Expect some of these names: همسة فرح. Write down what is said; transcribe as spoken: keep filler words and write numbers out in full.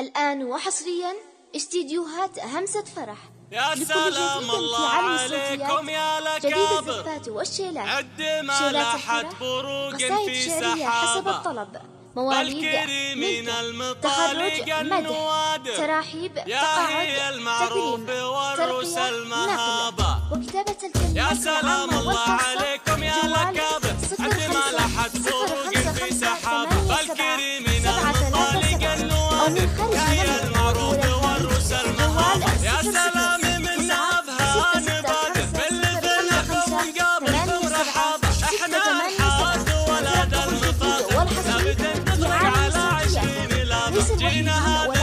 الآن وحصريا استديوهات همسة فرح. يا سلام الله عليكم يا لكابر، الزفات والشيلات، عد ملاحة بروق في سحابة، حسب الطلب، مواليد، الكريمين المطالق النوادر، تراحيب، تقاعد، تكريم، نقل، وكتابة الكلمات. يا سلام الله عليكم يا لكابر، عد ملاحة بروق في سحابة، الكريمين المطالق النوادر، يا المعروف والروس المهابة. يا سلام جينا هذا